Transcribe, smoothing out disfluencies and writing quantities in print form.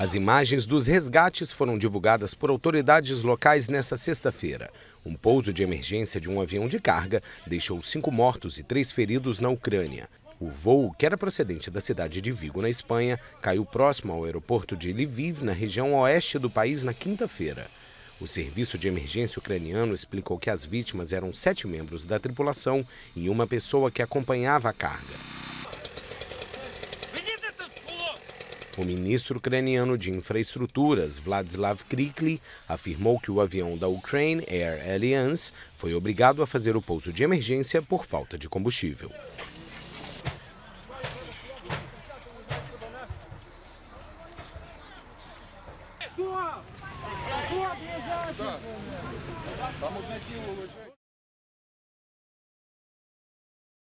As imagens dos resgates foram divulgadas por autoridades locais nesta sexta-feira. Um pouso de emergência de um avião de carga deixou 5 mortos e 3 feridos na Ucrânia. O voo, que era procedente da cidade de Vigo, na Espanha, caiu próximo ao aeroporto de Lviv, na região oeste do país, na quinta-feira. O serviço de emergência ucraniano explicou que as vítimas eram 7 membros da tripulação e uma pessoa que acompanhava a carga. O ministro ucraniano de Infraestruturas, Vladislav Krykly, afirmou que o avião da Ukraine Air Alliance foi obrigado a fazer o pouso de emergência por falta de combustível.